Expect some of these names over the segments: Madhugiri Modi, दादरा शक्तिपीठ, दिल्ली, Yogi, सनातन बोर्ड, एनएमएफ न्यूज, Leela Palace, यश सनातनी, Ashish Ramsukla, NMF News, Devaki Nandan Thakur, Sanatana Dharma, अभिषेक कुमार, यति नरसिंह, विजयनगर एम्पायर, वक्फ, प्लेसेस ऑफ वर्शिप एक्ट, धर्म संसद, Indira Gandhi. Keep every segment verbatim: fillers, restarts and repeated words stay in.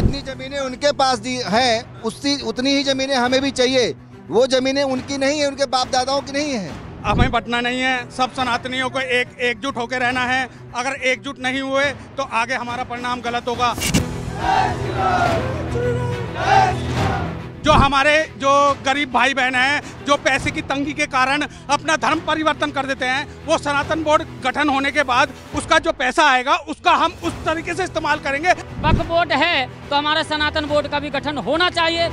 जितनी ज़मीनें उनके पास दी हैं उसकी उतनी ही ज़मीनें हमें भी चाहिए। वो ज़मीनें उनकी नहीं है, उनके बाप दादाओं की नहीं है। हमें बटना नहीं है, सब सनातनियों को एक एकजुट होकर रहना है। अगर एकजुट नहीं हुए तो आगे हमारा परिणाम गलत होगा। जो हमारे जो गरीब भाई बहन हैं, जो पैसे की तंगी के कारण अपना धर्म परिवर्तन कर देते हैं, वो सनातन बोर्ड गठन होने के बाद उसका जो पैसा आएगा उसका हम उस तरीके से इस्तेमाल करेंगे। वक्फ बोर्ड है तो हमारा सनातन बोर्ड का भी गठन होना चाहिए।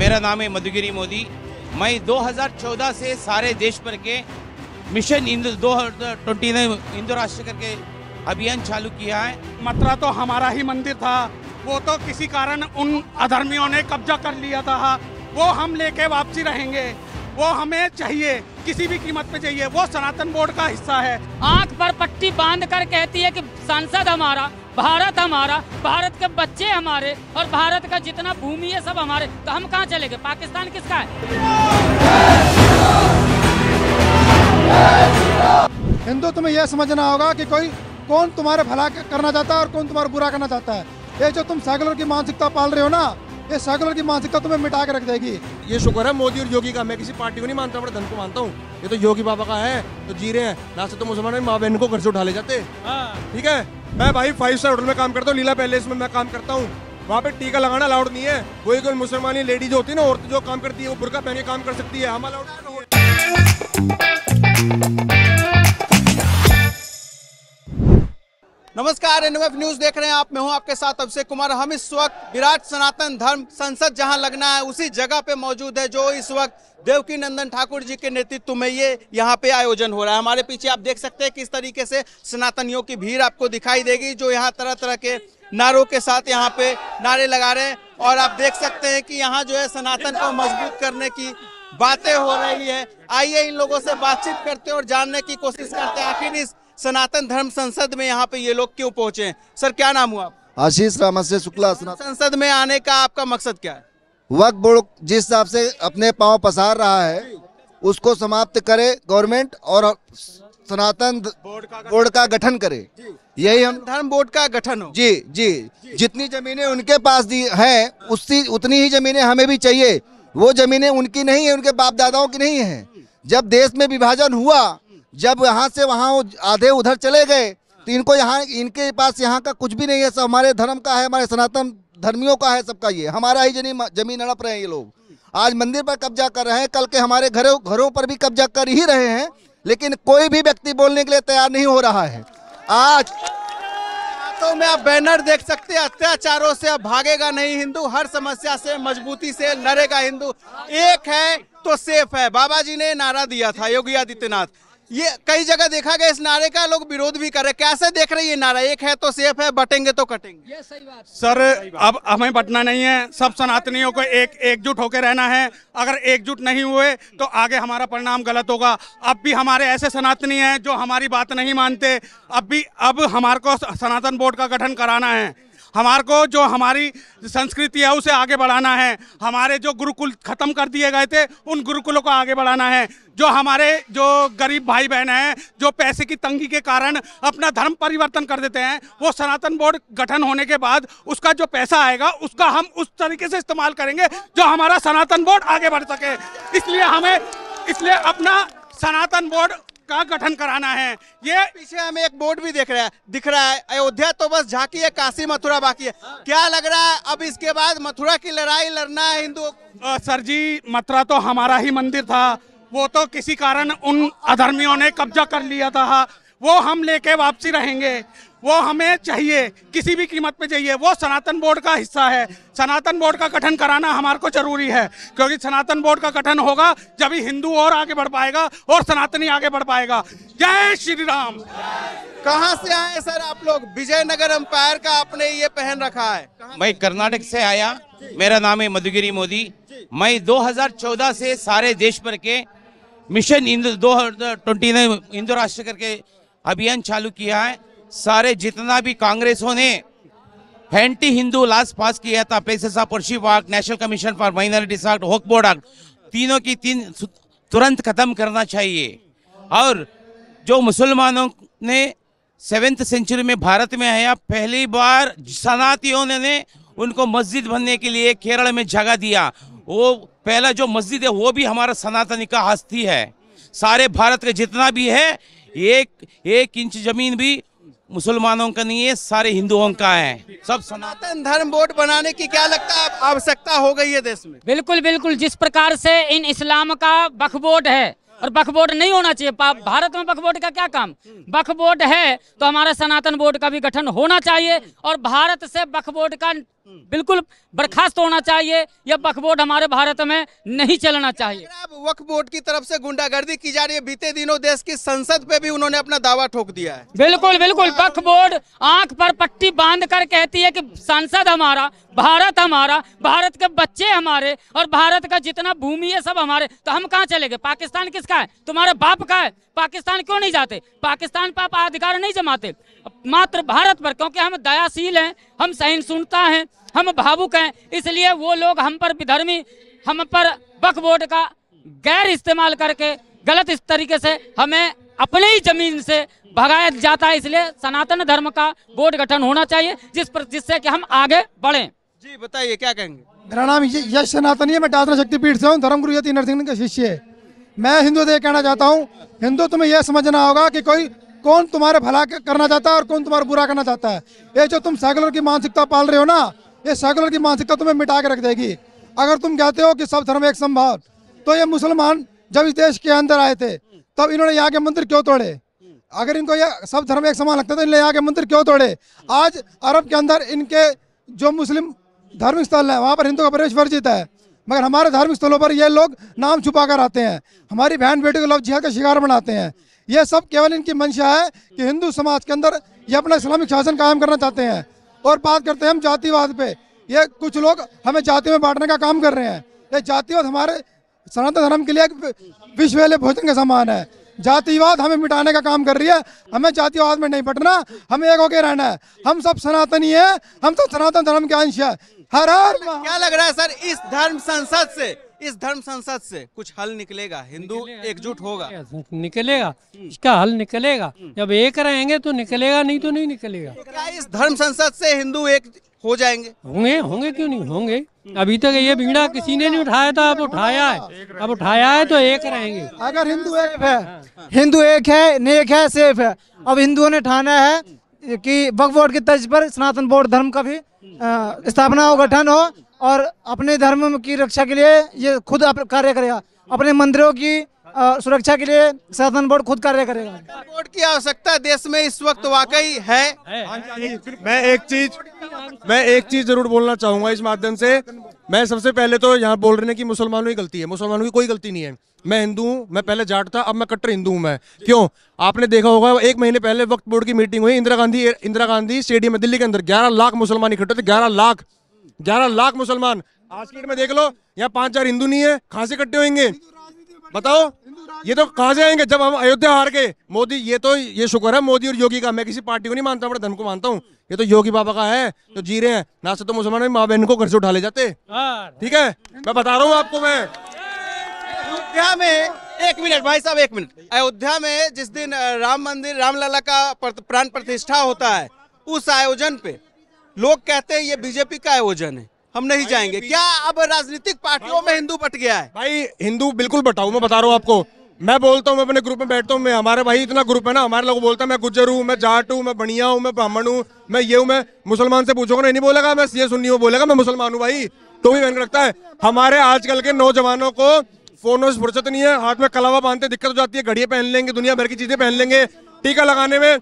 मेरा नाम है मधुगिरी मोदी। मैं दो हज़ार चौदह से सारे देश भर के मिशन इंदु दो ट्वेंटी हिंदू राष्ट्र करके अभियान चालू किया है। मथुरा तो हमारा ही मंदिर था, वो तो किसी कारण उन अधर्मियों ने कब्जा कर लिया था। वो हम लेके वापसी रहेंगे, वो हमें चाहिए, किसी भी कीमत पे चाहिए। वो सनातन बोर्ड का हिस्सा है। आँख पर पट्टी बांध कर कहती है कि संसद हमारा, भारत हमारा, भारत के बच्चे हमारे और भारत का जितना भूमि है सब हमारे। तो हम कहाँ चले गए? पाकिस्तान किसका है? हिंदू तुम्हें यह समझना होगा कि कोई कौन तुम्हारे भला करना चाहता है और कौन तुम्हारा बुरा करना चाहता है। ये जो तुम सेकुलर की मानसिकता पाल रहे हो ना, ये सेकुलर की मानसिकता तुम्हें मिटा के रख देगी। ये शुक्र है मोदी और योगी का। मैं किसी पार्टी को नहीं मानता, बड़ा धन को मानता हूँ। ये तो योगी बाबा का है तो जी रहे हैं, ना से तो मुसलमान माँ बहन को घर से उठा ले जाते। ठीक है, मैं भाई फाइव स्टार होटल में काम करता हूँ, लीला पैलेस में मैं काम करता हूँ। वहाँ पे टीका लगाना अलाउड नहीं है। कोई कोई मुसलमानी लेडीज होती है ना, औरत जो काम करती है, वो बुर्का पहन के काम कर सकती है। हम अलाउड नहीं। नमस्कार, एनएमएफ न्यूज देख रहे हैं आप। मैं हूँ आपके साथ अभिषेक कुमार। हम इस वक्त विराट सनातन धर्म संसद जहाँ लगना है उसी जगह पे मौजूद है, जो इस वक्त देवकी नंदन ठाकुर जी के नेतृत्व में ये यहाँ पे आयोजन हो रहा है। हमारे पीछे आप देख सकते हैं किस तरीके से सनातनियों की भीड़ आपको दिखाई देगी, जो यहाँ तरह तरह के नारों के साथ यहाँ पे नारे लगा रहे हैं। और आप देख सकते हैं कि यहाँ जो है सनातन को मजबूत करने की बातें हो रही है। आइए इन लोगों से बातचीत करते हैं और जानने की कोशिश करते हैं आखिर इस सनातन धर्म संसद में यहाँ पे ये लोग क्यों पहुंचे हैं। सर, क्या नाम हुआ? आशीष रामसुक्ला। संसद में आने का आपका मकसद क्या है? वक्फ बोर्ड जिस हिसाब से अपने पांव पसार रहा है उसको समाप्त करे गवर्नमेंट और सनातन बोर्ड का गठन करे। यही हम धर्म बोर्ड का गठन हो। जी जी, जितनी जमीनें उनके पास दी हैं उसकी उतनी ही जमीनें हमें भी चाहिए। वो जमीनें उनकी नहीं है, उनके बाप दादाओं की नहीं है। जब देश में विभाजन हुआ, जब यहाँ से वहाँ आधे उधर चले गए, तो इनको यहाँ, इनके पास यहाँ का कुछ भी नहीं है। सब हमारे धर्म का है, हमारे सनातन धर्मियों का है, सबका। ये हमारा ही जमीन जमीन हड़प रहे हैं ये लोग। आज मंदिर पर कब्जा कर रहे हैं, कल के हमारे घरों घरों पर भी कब्जा कर ही रहे हैं, लेकिन कोई भी व्यक्ति बोलने के लिए तैयार नहीं हो रहा है। आज तो मैं आप बैनर देख सकते हैं, अत्याचारों से अब भागेगा नहीं हिंदू, हर समस्या से मजबूती से लड़ेगा हिंदू, एक है तो सेफ है। बाबा जी ने नारा दिया था, योगी आदित्यनाथ। ये कई जगह देखा गया, इस नारे का लोग विरोध भी करे। कैसे देख रहे हैं ये नारा? एक है तो सेफ है, बटेंगे तो कटेंगे। ये सही बात सर। अब हमें बटना नहीं है, सब सनातनियों को एक एकजुट होकर रहना है। अगर एकजुट नहीं हुए तो आगे हमारा परिणाम गलत होगा। अब भी हमारे ऐसे सनातनी हैं जो हमारी बात नहीं मानते। अब भी अब हमारे को सनातन बोर्ड का गठन कराना है। हमारे को जो हमारी संस्कृति है उसे आगे बढ़ाना है। हमारे जो गुरुकुल खत्म कर दिए गए थे उन गुरुकुलों को आगे बढ़ाना है। जो हमारे जो गरीब भाई बहन हैं, जो पैसे की तंगी के कारण अपना धर्म परिवर्तन कर देते हैं, वो सनातन बोर्ड गठन होने के बाद उसका जो पैसा आएगा उसका हम उस तरीके से इस्तेमाल करेंगे जो हमारा सनातन बोर्ड आगे बढ़ सके। इसलिए हमें इसलिए अपना सनातन बोर्ड का गठन कराना है। ये पीछे हमें एक बोर्ड भी देख रहा है दिख रहा है, अयोध्या तो बस झांकी है, काशी मथुरा बाकी है। क्या लग रहा है अब इसके बाद मथुरा की लड़ाई लड़ना है हिंदू? सर जी, मथुरा तो हमारा ही मंदिर था, वो तो किसी कारण उन अधर्मियों ने कब्जा कर लिया था। वो हम लेके वापसी रहेंगे, वो हमें चाहिए, किसी भी कीमत पे चाहिए। वो सनातन बोर्ड का हिस्सा है, सनातन बोर्ड का गठन कराना हमारे को जरूरी है, क्योंकि सनातन बोर्ड का गठन होगा जब ही हिंदू और आगे बढ़ पाएगा और सनातनी आगे बढ़ पाएगा। जय श्री राम। कहाँ से आए सर आप लोग? विजयनगर एम्पायर का आपने ये पहन रखा है। मैं कर्नाटक से आया, मेरा नाम है मधुगिरी मोदी। मैं दो हज़ार चौदह से सारे देश भर के मिशन इंदु दो ट्वेंटी हिंदू राष्ट्र करके अभियान चालू किया है। सारे जितना भी कांग्रेसों ने एंटी हिंदू लास्ट पास किया था, प्लेसेस ऑफ वर्शिप एक्ट, national commission for minorities act, होक बोर्ड एक्ट, तीनों की तीन तुरंत खत्म करना चाहिए। और जो मुसलमानों ने सेवेंथ सेंचुरी में भारत में आया, पहली बार सनातियों ने उनको मस्जिद बनने के लिए केरल में जगह दिया। वो पहला जो मस्जिद है वो भी हमारा सनातनी का हस्ती है। सारे भारत के जितना भी है एक एक इंच जमीन भी मुसलमानों का नहीं है, सारे हिंदुओं का है। सब सनातन धर्म बोर्ड बनाने की क्या लगता है आवश्यकता हो गई है देश में? बिल्कुल बिल्कुल, जिस प्रकार से इन इस्लाम का बखबोट है, और बखबोट नहीं होना चाहिए। भारत में बखबोट का क्या काम? बखबोट है तो हमारा सनातन बोर्ड का भी गठन होना चाहिए और भारत से बखबोट का बिल्कुल बर्खास्त होना चाहिए। यह बखबोट हमारे भारत में नहीं चलना चाहिए। वक्फ बोर्ड की तरफ से गुंडागर्दी की जा रही है। बीते दिनों देश की संसद पे भी उन्होंने अपना दावा ठोक दिया है। बिल्कुल बिल्कुल, वक्फ बोर्ड आंख पर पट्टी बांध कर कहती है कि संसद हमारा, भारत हमारा, भारत के बच्चे हमारे और भारत का जितना भूमि है सब हमारे। तो हम कहाँ चले गए? पाकिस्तान किसका है? तुम्हारे बाप का है। पाकिस्तान क्यों नहीं जाते? पाकिस्तान पर आप अधिकार नहीं जमाते, मात्र भारत पर, क्योंकि हम दयाशील हैं, हम सहिष्णुता हैं, हम भावुक हैं, इसलिए वो लोग हम पर विधर्मी, हम पर बकबोर्ड का गैर इस्तेमाल करके गलत इस तरीके से हमें अपने ही जमीन से भगाया जाता है। इसलिए सनातन धर्म का बोर्ड गठन होना चाहिए जिस पर जिससे कि हम आगे बढ़ें। जी बताइए क्या कहेंगे? मेरा नाम यश सनातनी है, मैं दादरा शक्तिपीठ से हूँ, धर्मगुरु यति नरसिंह का शिष्य है। मैं हिंदू से कहना चाहता हूँ, हिंदू तुम्हें यह समझना होगा कि कोई कौन तुम्हारे भला करना चाहता है और कौन तुम्हारा बुरा करना चाहता है। ये जो तुम सेकुलर की मानसिकता पाल रहे हो ना, ये सेकुलर की मानसिकता तुम्हें मिटा के रख देगी। अगर तुम कहते हो कि सब धर्म एक संभाव, तो ये मुसलमान जब इस देश के अंदर आए थे तब इन्होंने यहाँ के मंदिर क्यों तोड़े? अगर इनको यह सब धर्म एक समान लगता था, इन्होंने यहाँ के मंदिर क्यों तोड़े? आज अरब के अंदर इनके जो मुस्लिम धार्मिक स्थल है वहाँ पर हिंदू का प्रवेश वर्जित है, मगर हमारे धार्मिक स्थलों पर ये लोग नाम छुपा कर आते हैं, हमारी बहन बेटी को लव जिहाद का शिकार बनाते हैं। ये सब केवल इनकी मंशा है कि हिंदू समाज के अंदर ये अपना इस्लामिक शासन कायम करना चाहते हैं। और बात करते हैं हम जातिवाद पे, ये कुछ लोग हमें जाति में बांटने का काम कर रहे हैं। ये जातिवाद हमारे सनातन धर्म के लिए एक विश्ववेले भोजन के समान है। जातिवाद हमें मिटाने का काम कर रही है। हमें जातिवाद में नहीं बटना, हमें एक होके रहना है। हम सब सनातनी है, हम सब सनातन धर्म के अंश है। हर हर क्या लग रहा है सर, इस धर्म संसद से इस धर्म संसद से कुछ हल निकलेगा? हिंदू एकजुट होगा? निकलेगा, इसका हल निकलेगा। जब एक रहेंगे तो निकलेगा, नहीं तो नहीं निकलेगा। क्या इस धर्म संसद से हिंदू एक हो जाएंगे? होंगे होंगे क्यों नहीं होंगे? अभी तक ये बीड़ा किसी ने नहीं उठाया था, अब उठाया है। अब उठाया है तो एक रहेंगे। अगर हिंदू एक है, हिंदू एक है, नेक है, सेफ है। अब हिंदुओं ने ठाना है कि वक्फ बोर्ड की तर्ज पर सनातन बोर्ड धर्म का भी स्थापना हो, गठन हो, और अपने धर्म की रक्षा के लिए ये खुद कार्य करेगा। अपने मंदिरों की सुरक्षा के लिए सनातन बोर्ड खुद कार्य करेगा। सनातन बोर्ड की आवश्यकता देश में इस वक्त वाकई है। मैं एक चीज मैं एक चीज जरूर बोलना चाहूंगा इस माध्यम से। मैं सबसे पहले तो यहाँ बोल रहे हैं कि मुसलमानों की गलती है, मुसलमानों की कोई गलती नहीं है। मैं हिंदू हूँ, मैं पहले जाट था, अब मैं कट्टर हिंदू हूँ। मैं क्यों? आपने देखा होगा एक महीने पहले वक्फ बोर्ड की मीटिंग हुई इंदिरा गांधी इंदिरा गांधी स्टेडियम में, दिल्ली के अंदर ग्यारह लाख मुसलमान इकट्ठे थे। ग्यारह लाख ग्यारह लाख मुसलमान। आज के डेट में देख लो, यहाँ पाँच हजार हिंदू नहीं है, कहाँ से इकट्ठे होंगे बताओ? ये तो कहाँ से आएंगे? जब हम अयोध्या हार गए मोदी, ये तो ये शुक्र है मोदी और योगी का। मैं किसी पार्टी को नहीं मानता, अपने धर्म को मानता हूँ। ये तो योगी बाबा का है जो जी रहे हैं ना, से तो मुसलमान माँ बहन को घर से उठा ले जाते। ठीक है, मैं बता रहा हूँ आपको। मैं अयोध्या में, एक मिनट भाई साहब, एक मिनट, अयोध्या में जिस दिन राम मंदिर रामलला का प्राण प्रतिष्ठा होता है, उस आयोजन पे लोग कहते हैं ये बीजेपी का आयोजन है, हम नहीं जाएंगे। क्या अब राजनीतिक पार्टियों में हिंदू बट गया है? भाई हिंदू बिल्कुल बटाऊ, मैं बता रहा हूँ आपको। मैं बोलता हूँ, मैं अपने ग्रुप में बैठता हूँ, मैं हमारे भाई इतना ग्रुप है ना, हमारे लोग बोलता है मैं गुज्जर हूँ, मैं जाट हूँ, मैं बनिया हूँ, मैं ब्राह्मण हूँ, मैं ये हूँ। मैं मुसलमान से पूछोगे नहीं, नहीं बोलेगा मैं ये सुन्नी हूँ, बोलेगा मैं मुसलमान हूँ। भाई तो भी मैंने रखता है। हमारे आजकल के नौजवानों को फोनों से फुर्सत नहीं है, हाथ में कलावा बांधते दिक्कत हो जाती है, घड़ियाँ पहन लेंगे, दुनिया भर की चीजें पहन लेंगे, टीका लगाने में।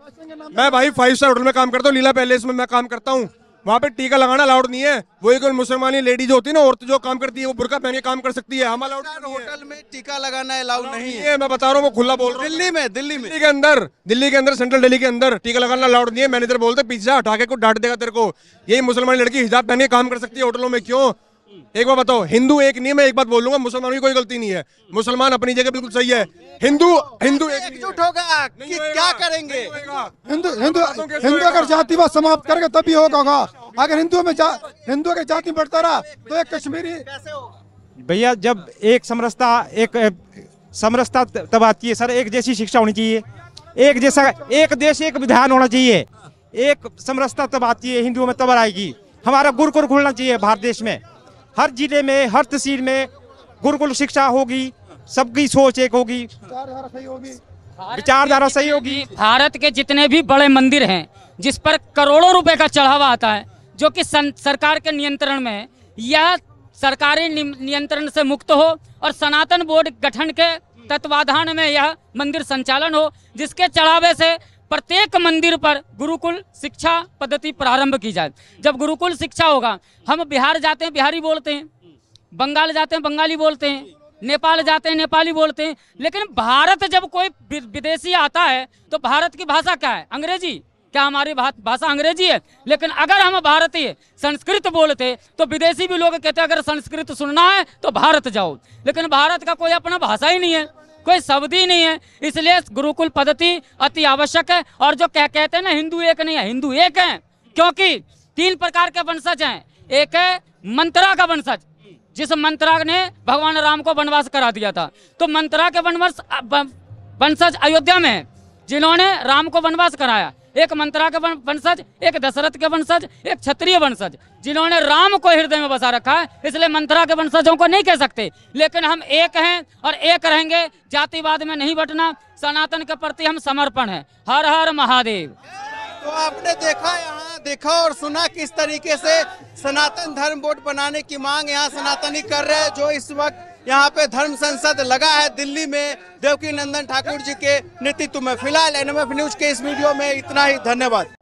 मैं भाई फाइव स्टार होटल में काम करता हूँ, लीला पैलेस में मैं काम करता हूँ, वहाँ पे टीका लगाना अलाउड नहीं है। वही कोई मुसलमान लेडीज होती है ना, औरत जो काम करती है, वो बुर्का पहन के काम कर सकती है। हम अलाउड होटल में टीका लगाना अलाउड नहीं है, मैं बता रहा हूँ, खुला बोल रहा हूँ। दिल्ली में दिल्ली में दिल्ली के अंदर दिल्ली के अंदर सेंट्रल दिल्ली के अंदर टीका लगाना अलाउड नहीं है। मैनेजर बोलते पीछे हटा के को डांट देगा तेरे को। यही मुसलमान लड़की हिजाब पहन के काम कर सकती है होटलों में, क्यों? एक बार बताओ, हिंदू एक नहीं है। मैं एक बात बोलूंगा, मुसलमानों की कोई गलती नहीं है, मुसलमान अपनी जगह बिल्कुल सही है। हिंदू हिंदू एकजुट होगा कि क्या करेंगे? हिंदू हिंदू हिंदू अगर जातिवाद समाप्त करेगा तभी होगा। अगर हिंदुओं में हिंदुओं की जाति बढ़ता रहा तो एक कश्मीरी भैया, जब एक समरसता एक समरसता तब आती है सर। एक जैसी शिक्षा होनी चाहिए, एक जैसा, एक देश एक विधान होना चाहिए, एक समरसता तब आती है, हिंदुओं में तब आएगी। हमारा गुरुकुल खुलना चाहिए भारत देश में, हर जिले में, हर तहसील में गुरुकुल शिक्षा होगी, सबकी सोच एक होगी, विचारधारा सही होगी। भारत के जितने भी बड़े मंदिर हैं जिस पर करोड़ों रुपए का चढ़ावा आता है, जो कि सरकार के नियंत्रण में है, यह सरकारी नियंत्रण से मुक्त हो और सनातन बोर्ड गठन के तत्वाधान में यह मंदिर संचालन हो, जिसके चढ़ावे से प्रत्येक मंदिर पर गुरुकुल शिक्षा पद्धति प्रारंभ की जाए। जब गुरुकुल शिक्षा होगा, हम बिहार जाते हैं बिहारी बोलते हैं, बंगाल जाते हैं बंगाली बोलते हैं, नेपाल जाते हैं नेपाली बोलते हैं, लेकिन भारत जब कोई विदेशी आता है तो भारत की भाषा क्या है? अंग्रेजी। क्या हमारी भाषा अंग्रेजी है? लेकिन अगर हम भारतीय संस्कृत बोलते तो विदेशी भी लोग कहते अगर संस्कृत सुनना है तो भारत जाओ, लेकिन भारत का कोई अपना भाषा ही नहीं है, कोई शब्द ही नहीं है। इसलिए गुरुकुल पद्धति अति आवश्यक है। और जो कह कहते हैं ना हिंदू एक नहीं है, हिंदू एक है, क्योंकि तीन प्रकार के वंशज हैं। एक है मंत्रा का वंशज, जिस मंत्रा ने भगवान राम को वनवास करा दिया था, तो मंत्रा के वनवास वंशज अयोध्या में है जिन्होंने राम को वनवास कराया। एक मंत्रा के वंशज, एक दशरथ के वंशज, एक क्षत्रिय वंशज जिन्होंने राम को हृदय में बसा रखा है। इसलिए मंत्रा के वंशजों को नहीं कह सकते, लेकिन हम एक हैं और एक रहेंगे। जातिवाद में नहीं बटना, सनातन के प्रति हम समर्पण है। हर हर महादेव। तो आपने देखा, यहाँ देखा और सुना किस तरीके से सनातन धर्म बोर्ड बनाने की मांग यहाँ सनातनी कर रहे हैं। जो इस वक्त यहाँ पे धर्म संसद लगा है दिल्ली में, देवकी नंदन ठाकुर जी के नेतृत्व में। फिलहाल एन एम एफ न्यूज के इस वीडियो में इतना ही। धन्यवाद।